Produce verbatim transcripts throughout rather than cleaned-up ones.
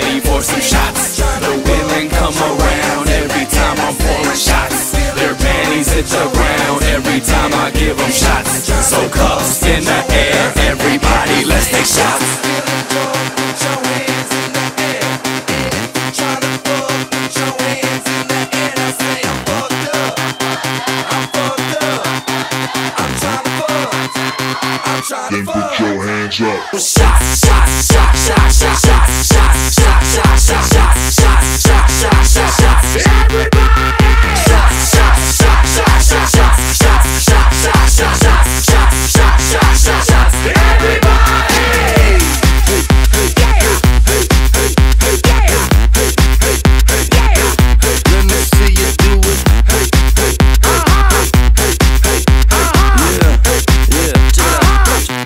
ready for some shots. The women come around every time I'm pouring shots. Their panties hit the ground every time I give them shots. So cuffs in the air, everybody, let's take shots. Then put your hands up. Shot, shot, shot, shot, shot, shot, shot, shot, shot, shot, shot, shot, shot, shot, shot, shot. Everybody! Shot, shot, shot, shot, shot, shot, shot, shot, shot, shot, shot, shot, shot, shot, shot, shot. Everybody! Hey, hey, hey, hey, hey, hey, hey, hey, hey. Let me see you do it. Hey, hey, hey, hey, hey, hey. Yeah, yeah.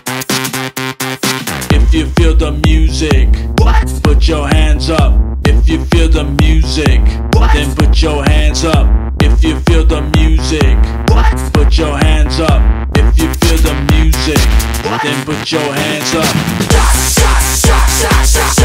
If you feel the music, what? Put your hands up. If you feel the music, what? Then put your hands up. If you feel the music, what? Put your hands up. If you feel the music, what? Then put your hands up.